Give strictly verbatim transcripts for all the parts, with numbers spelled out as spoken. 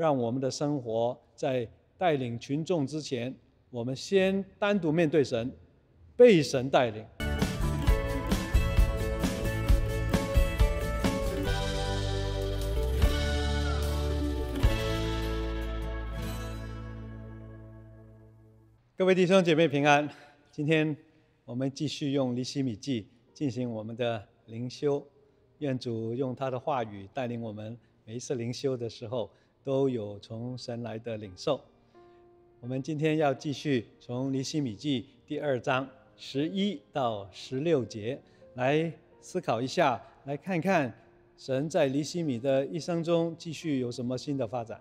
让我们的生活在带领群众之前，我们先单独面对神，被神带领。各位弟兄姐妹平安，今天我们继续用尼希米记进行我们的灵修，愿主用他的话语带领我们每一次灵修的时候都有从神来的领受。我们今天要继续从尼希米记第二章十一到十六节来思考一下，来看看神在尼希米的一生中继续有什么新的发展。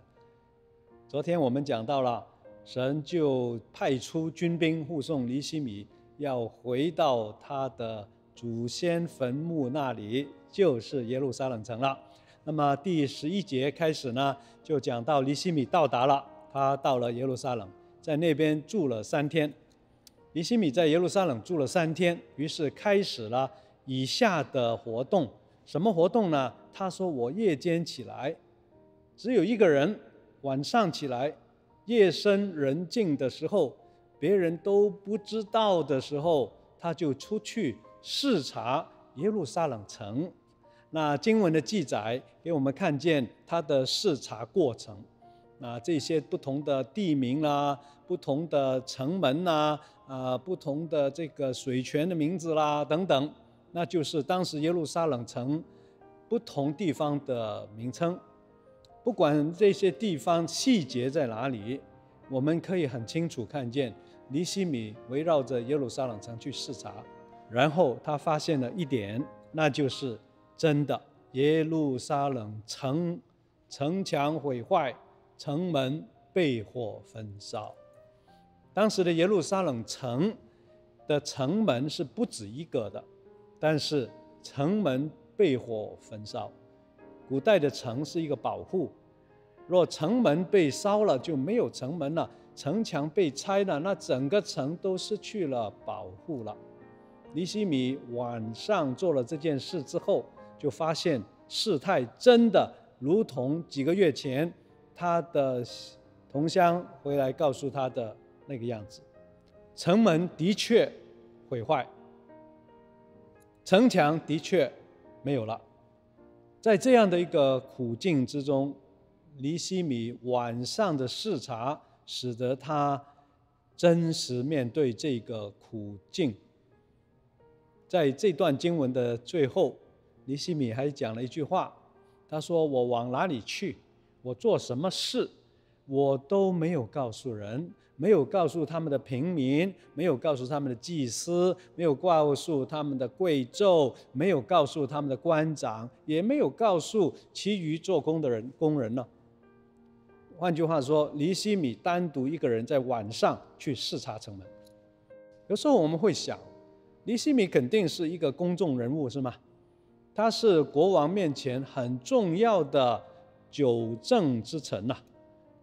昨天我们讲到了神就派出军兵护送尼希米要回到他的祖先坟墓那里，就是耶路撒冷城了。那么第十一节开始呢，就讲到尼希米到达了，他到了耶路撒冷，在那边住了三天。尼希米在耶路撒冷住了三天，于是开始了以下的活动。什么活动呢？他说：“我夜间起来，只有一个人；晚上起来。”夜深人静的时候，别人都不知道的时候，他就出去视察耶路撒冷城。那经文的记载给我们看见他的视察过程。那这些不同的地名啦、啊，不同的城门啦、啊，啊、呃，不同的这个水泉的名字啦、啊、等等，那就是当时耶路撒冷城不同地方的名称。不管这些地方细节在哪里，我们可以很清楚看见尼希米围绕着耶路撒冷城去视察，然后他发现了一点，那就是真的耶路撒冷城城墙毁坏，城门被火焚烧。当时的耶路撒冷城的城门是不止一个的，但是城门被火焚烧。古代的城是一个保护，若城门被烧了，就没有城门了；城墙被拆了，那整个城都失去了保护了。尼希米晚上做了这件事之后，就发现事态真的如同几个月前他的同乡回来告诉他的那个样子，城门的确毁坏，城墙的确没有了。在这样的一个苦境之中，尼希米晚上的视察使得他真实面对这个苦境。在这段经文的最后，尼希米还讲了一句话，他说：“我往哪里去，我做什么事，我都没有告诉人，没有告诉他们的平民，没有告诉他们的祭司，没有告诉他们的贵胄，没有告诉他们的官长，也没有告诉其余做工的人工人呢、啊。”换句话说，尼希米单独一个人在晚上去视察城门。有时候我们会想，尼希米肯定是一个公众人物，是吗？他是国王面前很重要的九正之臣呐、啊。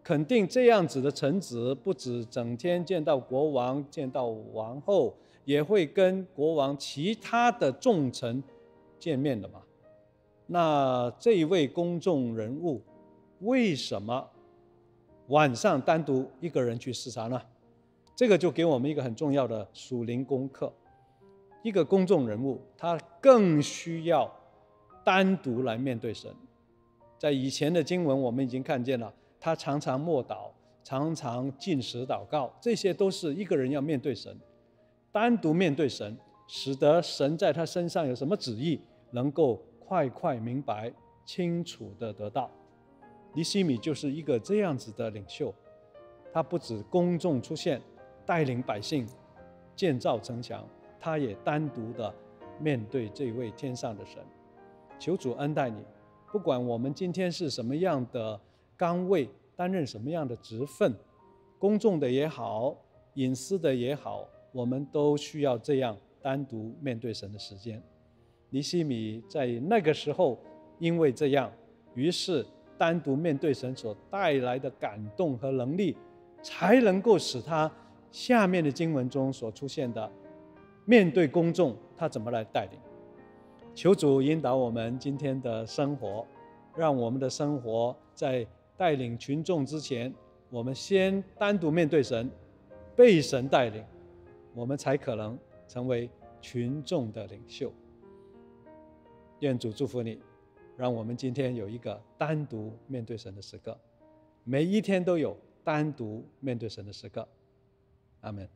肯定这样子的臣子不止整天见到国王、见到王后，也会跟国王其他的重臣见面的嘛。那这一位公众人物为什么晚上单独一个人去视察呢？这个就给我们一个很重要的属灵功课。一个公众人物他更需要单独来面对神。在以前的经文我们已经看见了，他常常默祷，常常禁食祷告，这些都是一个人要面对神，单独面对神，使得神在他身上有什么旨意能够快快明白，清楚的得到。尼希米就是一个这样子的领袖，他不止公众出现带领百姓建造城墙，他也单独的面对这位天上的神。求主恩待你，不管我们今天是什么样的岗位，担任什么样的职分，公众的也好，隐私的也好，我们都需要这样单独面对神的时间。尼希米在那个时候因为这样，于是单独面对神所带来的感动和能力，才能够使他下面的经文中所出现的面对公众他怎么来带领。求主引导我们今天的生活，让我们的生活在带领群众之前，我们先单独面对神，被神带领，我们才可能成为群众的领袖。愿主祝福你，让我们今天有一个单独面对神的时刻，每一天都有单独面对神的时刻。阿们。